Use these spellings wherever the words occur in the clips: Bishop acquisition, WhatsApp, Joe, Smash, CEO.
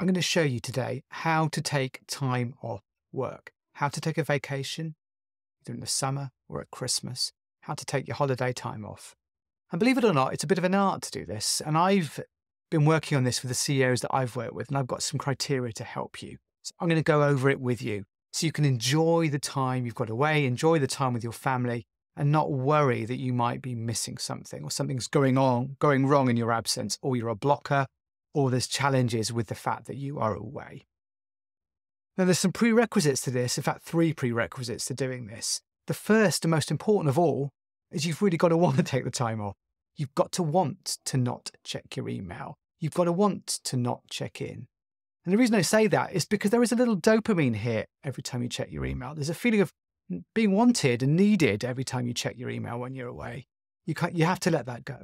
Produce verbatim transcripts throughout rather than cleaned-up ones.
I'm going to show you today how to take time off work, how to take a vacation, either in the summer or at Christmas, how to take your holiday time off. And believe it or not, it's a bit of an art to do this. And I've been working on this with the C E Os that I've worked with, and I've got some criteria to help you. So I'm going to go over it with you so you can enjoy the time you've got away, enjoy the time with your family, and not worry that you might be missing something or something's going on, going wrong in your absence, or you're a blocker, or there's challenges with the fact that you are away. Now, there's some prerequisites to this, in fact, three prerequisites to doing this. The first and most important of all is you've really got to want to take the time off. You've got to want to not check your email. You've got to want to not check in. And the reason I say that is because there is a little dopamine hit every time you check your email. There's a feeling of being wanted and needed every time you check your email when you're away. You can't, you have to let that go.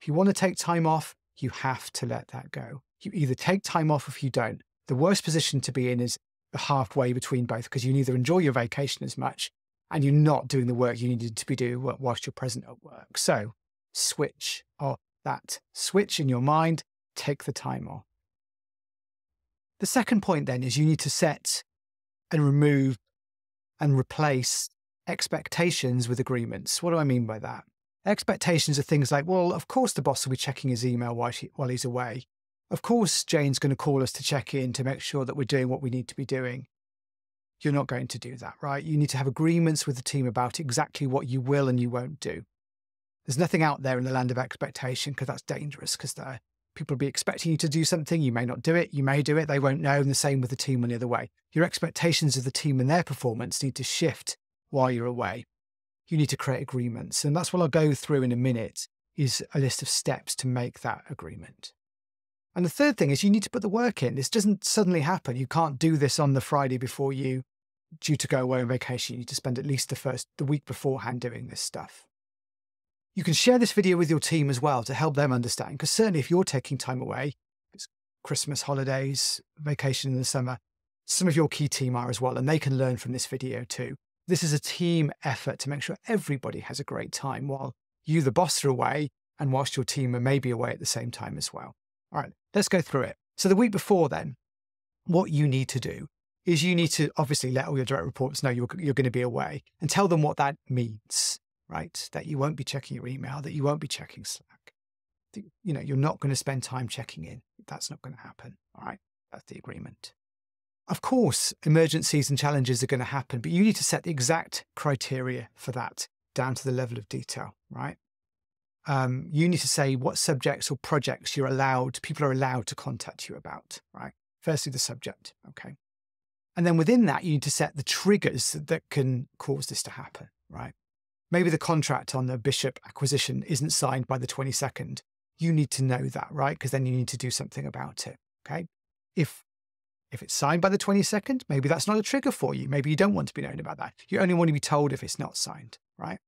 If you want to take time off, you have to let that go. You either take time off if you don't. The worst position to be in is the halfway between both, because you neither enjoy your vacation as much and you're not doing the work you needed to be doing whilst you're present at work. So switch off that. Switch in your mind, take the time off. The second point then is you need to set and remove and replace expectations with agreements. What do I mean by that? Expectations are things like, well, of course the boss will be checking his email while, she, while he's away. Of course Jane's going to call us to check in to make sure that we're doing what we need to be doing. You're not going to do that, right? You need to have agreements with the team about exactly what you will and you won't do. There's nothing out there in the land of expectation, because that's dangerous, because people will be expecting you to do something. You may not do it. You may do it. They won't know. And the same with the team on the other way. Your expectations of the team and their performance need to shift while you're away. You need to create agreements. And that's what I'll go through in a minute, is a list of steps to make that agreement. And the third thing is you need to put the work in. This doesn't suddenly happen. You can't do this on the Friday before you due to go away on vacation. You need to spend at least the first, the week beforehand doing this stuff. You can share this video with your team as well to help them understand, because certainly if you're taking time away, it's Christmas holidays, vacation in the summer, some of your key team are as well, and they can learn from this video too. This is a team effort to make sure everybody has a great time while you, the boss, are away and whilst your team are maybe away at the same time as well. All right, let's go through it. So the week before then, what you need to do is you need to obviously let all your direct reports know you're, you're going to be away and tell them what that means. Right? That you won't be checking your email, that you won't be checking Slack. That, you know, you're not going to spend time checking in. That's not going to happen. All right. That's the agreement. Of course, emergencies and challenges are going to happen, but you need to set the exact criteria for that down to the level of detail, right? Um, you need to say what subjects or projects you're allowed, people are allowed to contact you about, right? Firstly, the subject. Okay. And then within that, you need to set the triggers that can cause this to happen, right? Maybe the contract on the Bishop acquisition isn't signed by the twenty-second. You need to know that, right? Because then you need to do something about it, okay? If, if it's signed by the twenty-second, maybe that's not a trigger for you. Maybe you don't want to be known about that. You only want to be told if it's not signed, right?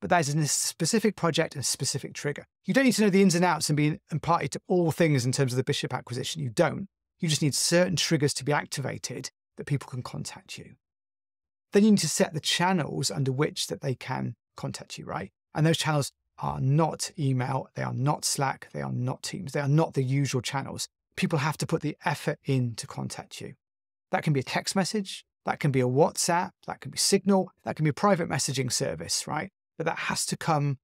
But that is a specific project and a specific trigger. You don't need to know the ins and outs and be and party to all things in terms of the Bishop acquisition. You don't. You just need certain triggers to be activated that people can contact you. Then you need to set the channels under which that they can contact you, right? And those channels are not email, they are not Slack, they are not Teams, they are not the usual channels. People have to put the effort in to contact you. That can be a text message, that can be a WhatsApp, that can be Signal, that can be a private messaging service, right? But that has to come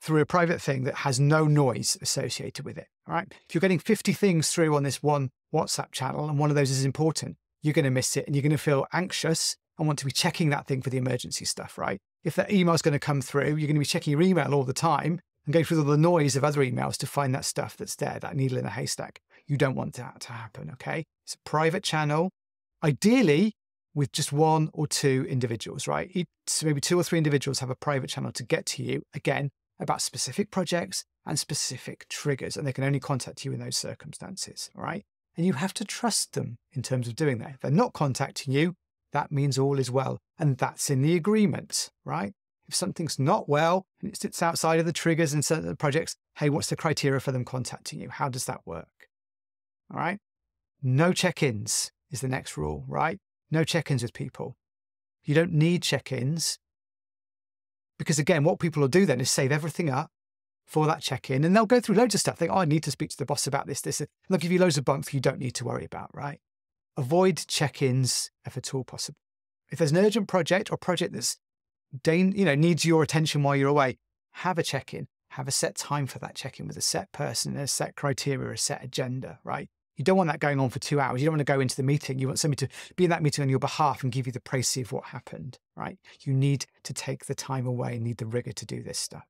through a private thing that has no noise associated with it, all right? If you're getting fifty things through on this one WhatsApp channel and one of those is important, you're going to miss it and you're going to feel anxious and want to be checking that thing for the emergency stuff, right? If that email's going to come through, you're going to be checking your email all the time and going through all the noise of other emails to find that stuff that's there, that needle in a haystack. You don't want that to happen, okay? It's a private channel, ideally with just one or two individuals, right? So maybe two or three individuals have a private channel to get to you, again, about specific projects and specific triggers, and they can only contact you in those circumstances, all right? And you have to trust them in terms of doing that. If they're not contacting you, that means all is well. And that's in the agreement, right? If something's not well and it sits outside of the triggers and certain projects, hey, what's the criteria for them contacting you? How does that work? All right. No check-ins is the next rule, right? No check-ins with people. You don't need check-ins because, again, what people will do then is save everything up, for that check-in, and they'll go through loads of stuff. They think, oh, I need to speak to the boss about this, this. And they'll give you loads of bunk you don't need to worry about, right? Avoid check-ins if at all possible. If there's an urgent project or project that's, you know, needs your attention while you're away, have a check-in. Have a set time for that check-in with a set person, a set criteria, a set agenda, right? You don't want that going on for two hours. You don't want to go into the meeting. You want somebody to be in that meeting on your behalf and give you the précis of what happened, right? You need to take the time away and need the rigor to do this stuff.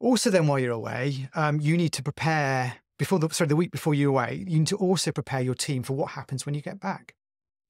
Also then while you're away, um, you need to prepare, before the, sorry, the week before you're away, you need to also prepare your team for what happens when you get back.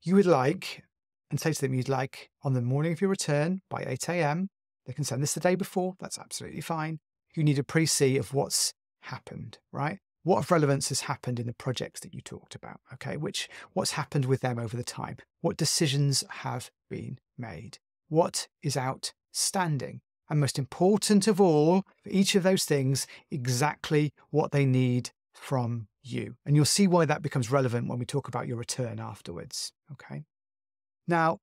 You would like, and say to them, you'd like on the morning of your return by eight A M, they can send this the day before, that's absolutely fine. You need a précis of what's happened, right? What of relevance has happened in the projects that you talked about, okay? Which, what's happened with them over the time? What decisions have been made? What is outstanding? And most important of all, for each of those things, exactly what they need from you. And you'll see why that becomes relevant when we talk about your return afterwards, okay? Now,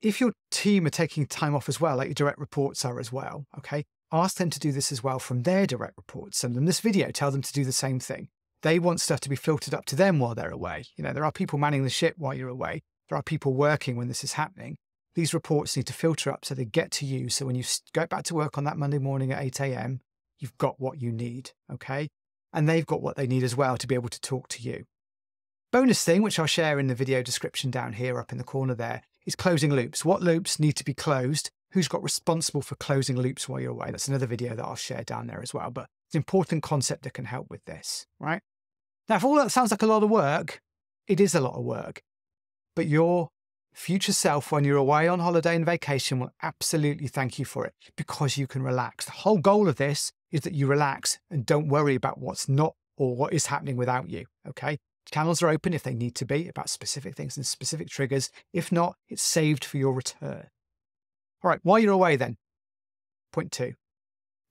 if your team are taking time off as well, like your direct reports are as well, okay? Ask them to do this as well from their direct reports. Send them this video, tell them to do the same thing. They want stuff to be filtered up to them while they're away. You know, there are people manning the ship while you're away. There are people working when this is happening. These reports need to filter up so they get to you. So when you go back to work on that Monday morning at eight A M, you've got what you need, okay? And they've got what they need as well to be able to talk to you. Bonus thing, which I'll share in the video description down here, up in the corner there, is closing loops. What loops need to be closed? Who's got responsible for closing loops while you're away? That's another video that I'll share down there as well, but it's an important concept that can help with this, right? Now, if all that sounds like a lot of work, it is a lot of work, but your future self when you're away on holiday and vacation will absolutely thank you for it because you can relax. The whole goal of this is that you relax and don't worry about what's not or what is happening without you, okay? Channels are open if they need to be about specific things and specific triggers. If not, it's saved for your return. All right, while you're away then, point two,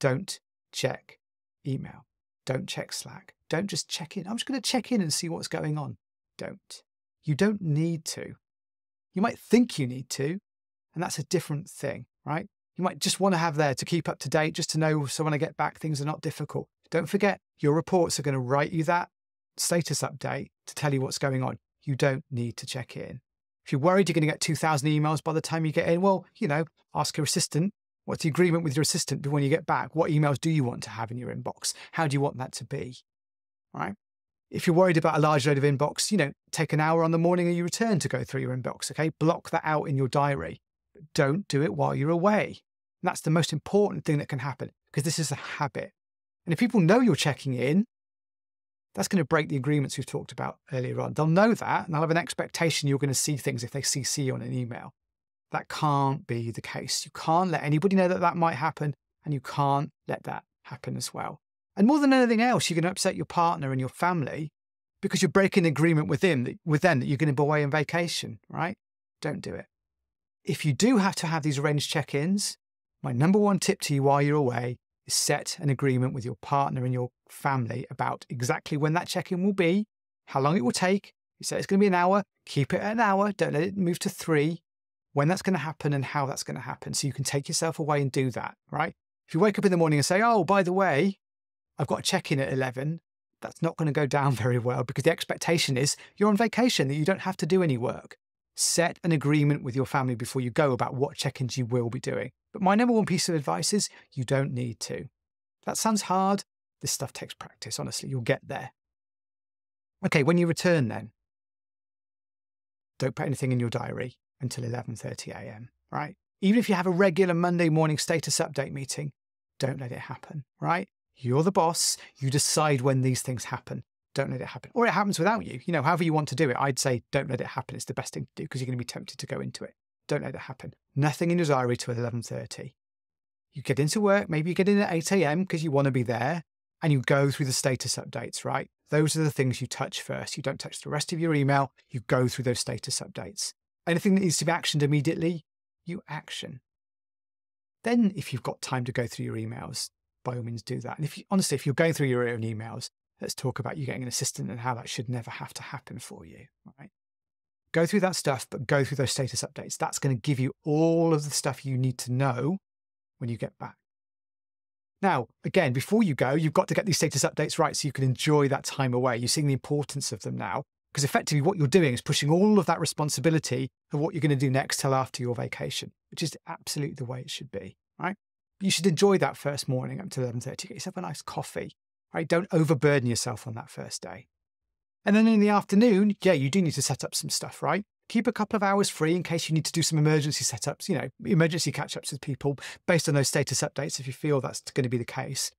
don't check email. Don't check Slack. Don't just check in. I'm just going to check in and see what's going on. Don't. You don't need to. You might think you need to, and that's a different thing, right? You might just want to have there to keep up to date, just to know so when I get back, things are not difficult. Don't forget, your reports are going to write you that status update to tell you what's going on. You don't need to check in. If you're worried you're going to get two thousand emails by the time you get in, well, you know, ask your assistant. What's the agreement with your assistant when you get back? What emails do you want to have in your inbox? How do you want that to be? All right. If you're worried about a large load of inbox, you know, take an hour on the morning and you return to go through your inbox, okay? Block that out in your diary. But don't do it while you're away. And that's the most important thing that can happen because this is a habit. And if people know you're checking in, that's going to break the agreements we've talked about earlier on. They'll know that and they'll have an expectation you're going to see things if they C C you on an email. That can't be the case. You can't let anybody know that that might happen and you can't let that happen as well. And more than anything else, you're going to upset your partner and your family because you're breaking the agreement with them, with them that you're going to be away on vacation, right? Don't do it. If you do have to have these arranged check-ins, my number one tip to you while you're away is set an agreement with your partner and your family about exactly when that check-in will be, how long it will take. You say it's going to be an hour, keep it at an hour, don't let it move to three, when that's going to happen and how that's going to happen. So you can take yourself away and do that, right? If you wake up in the morning and say, oh, by the way, I've got a check-in at eleven, that's not going to go down very well because the expectation is you're on vacation, that you don't have to do any work. Set an agreement with your family before you go about what check-ins you will be doing. But my number one piece of advice is you don't need to. That sounds hard. This stuff takes practice. Honestly, you'll get there. Okay, when you return then, don't put anything in your diary until eleven thirty A M, right? Even if you have a regular Monday morning status update meeting, don't let it happen, right? You're the boss. You decide when these things happen. Don't let it happen. Or it happens without you. You know, however you want to do it, I'd say don't let it happen. It's the best thing to do because you're going to be tempted to go into it. Don't let it happen. Nothing in your diary till eleven thirty. You get into work, maybe you get in at eight A M because you want to be there and you go through the status updates, right? Those are the things you touch first. You don't touch the rest of your email. You go through those status updates. Anything that needs to be actioned immediately, you action. Then if you've got time to go through your emails, by all means do that. And if you, honestly, if you're going through your own emails, let's talk about you getting an assistant and how that should never have to happen for you, right? Go through that stuff, but go through those status updates. That's going to give you all of the stuff you need to know when you get back. Now, again, before you go, you've got to get these status updates right so you can enjoy that time away. You're seeing the importance of them now, because effectively what you're doing is pushing all of that responsibility of what you're going to do next till after your vacation, which is absolutely the way it should be, right? You should enjoy that first morning up to eleven thirty. Get yourself a nice coffee, right? Don't overburden yourself on that first day. And then in the afternoon, yeah, you do need to set up some stuff, right? Keep a couple of hours free in case you need to do some emergency setups, you know, emergency catch-ups with people based on those status updates if you feel that's going to be the case.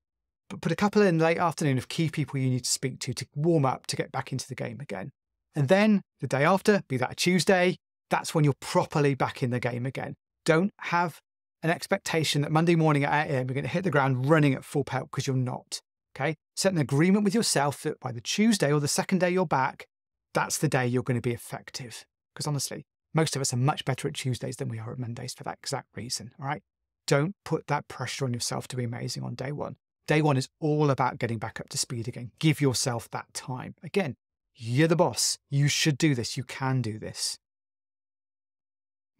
But put a couple in late afternoon of key people you need to speak to to warm up, to get back into the game again. And then the day after, be that a Tuesday, that's when you're properly back in the game again. Don't have an expectation that Monday morning at eight a m you're going to hit the ground running at full pelt, because you're not, okay? Set an agreement with yourself that by the Tuesday or the second day you're back, that's the day you're going to be effective. Because honestly, most of us are much better at Tuesdays than we are at Mondays for that exact reason, all right? Don't put that pressure on yourself to be amazing on day one. Day one is all about getting back up to speed again. Give yourself that time. Again, you're the boss. You should do this. You can do this.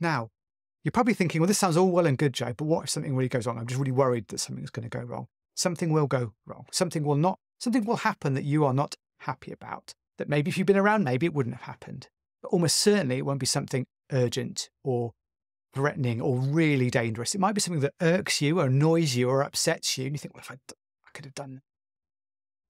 Now, you're probably thinking, well, this sounds all well and good, Joe, but what if something really goes wrong? I'm just really worried that something's going to go wrong. Something will go wrong. Something will not, something will happen that you are not happy about, that maybe if you've been around, maybe it wouldn't have happened. But almost certainly it won't be something urgent or threatening or really dangerous. It might be something that irks you or annoys you or upsets you. And you think, well, if I, I could have done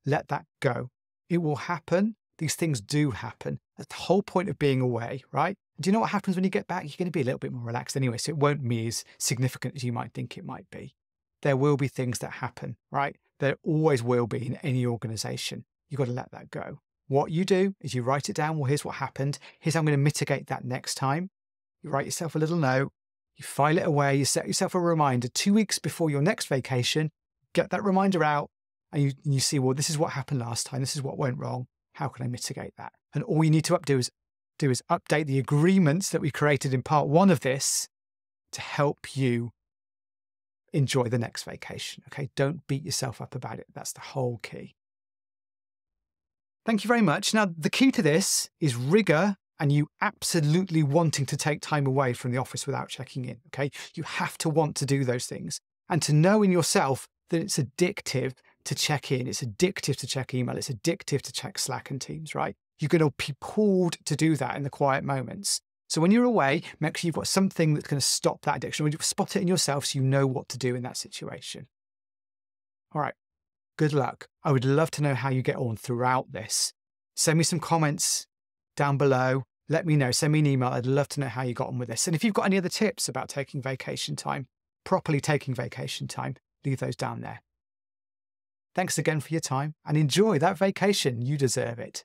that. Let that go. It will happen. These things do happen. That's the whole point of being away, right? Do you know what happens when you get back? You're going to be a little bit more relaxed anyway, so it won't be as significant as you might think it might be. There will be things that happen, right? There always will be in any organization. You've got to let that go. What you do is you write it down. Well, here's what happened. Here's how I'm going to mitigate that next time. You write yourself a little note. You file it away. You set yourself a reminder two weeks before your next vacation. Get that reminder out and you, and you see, well, this is what happened last time. This is what went wrong. How can I mitigate that? And all you need to up do is, do is update the agreements that we created in part one of this to help you enjoy the next vacation. Okay, don't beat yourself up about it. That's the whole key. Thank you very much. Now, the key to this is rigor and you absolutely wanting to take time away from the office without checking in, okay? You have to want to do those things and to know in yourself that it's addictive to check in. It's addictive to check email. It's addictive to check Slack and Teams, right? You're going to be pulled to do that in the quiet moments. So when you're away, make sure you've got something that's going to stop that addiction. When you spot it in yourself so you know what to do in that situation. All right. Good luck. I would love to know how you get on throughout this. Send me some comments down below. Let me know. Send me an email. I'd love to know how you got on with this. And if you've got any other tips about taking vacation time, properly taking vacation time, leave those down there. Thanks again for your time and enjoy that vacation. You deserve it.